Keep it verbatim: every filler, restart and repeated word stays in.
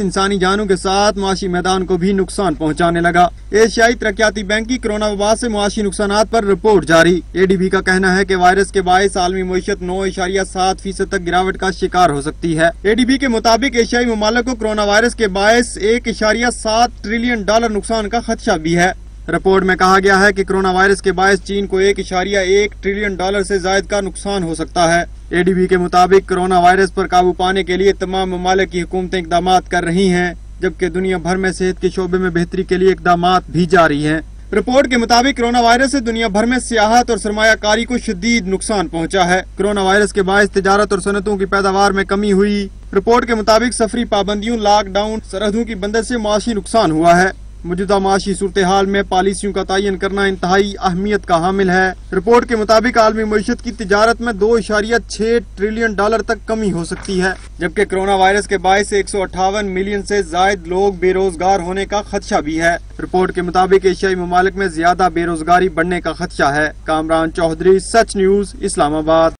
इंसानी जानों के साथ माशी मैदान को भी नुकसान पहुंचाने लगा। एशियाई तरक्याती बैंक की कोरोना वबा से माशी नुकसानात पर रिपोर्ट जारी। एडीबी का कहना है कि वायरस के बायस आलमी मईशत नौ इशारिया सात फीसद तक गिरावट का शिकार हो सकती है। एडीबी के मुताबिक एशियाई ममालक को कोरोना वायरस के बायस एक इशारिया सात ट्रिलियन डॉलर नुकसान का खदशा भी है। रिपोर्ट में कहा गया है कि कोरोना वायरस के बायस चीन को एक इशारिया एक ट्रिलियन डॉलर से ज्यादा का नुकसान हो सकता है। एडीबी के मुताबिक कोरोना वायरस पर काबू पाने के लिए तमाम ममालिक की हुकूमतें इकदाम कर रही हैं, जबकि दुनिया भर में सेहत के शोबे में बेहतरी के लिए इकदाम भी जारी हैं। रिपोर्ट के मुताबिक कोरोना वायरस से दुनिया भर में सियाहत और सरमायाकारी को शदीद नुकसान पहुँचा है। कोरोना वायरस के बायस तिजारत और सनतों की पैदावार में कमी हुई। रिपोर्ट के मुताबिक सफरी पाबंदियों, लॉकडाउन, सरहदों की बंदश से माशी नुकसान हुआ है। मौजूदा माशी सूरत हाल में पॉलिसियों का तयन करना इंतहाई अहमियत का हामिल है। रिपोर्ट के मुताबिक आलमी मईशत की तिजारत में दो इशारिया छह ट्रिलियन डॉलर तक कमी हो सकती है, जबकि कोरोना वायरस के बायस एक सौ अट्ठावन मिलियन से ज्यादा लोग बेरोजगार होने का खदशा भी है। रिपोर्ट के मुताबिक एशियाई ममालिक में ज्यादा बेरोजगारी बढ़ने का खदशा है। कामरान चौधरी, सच न्यूज़, इस्लामाबाद।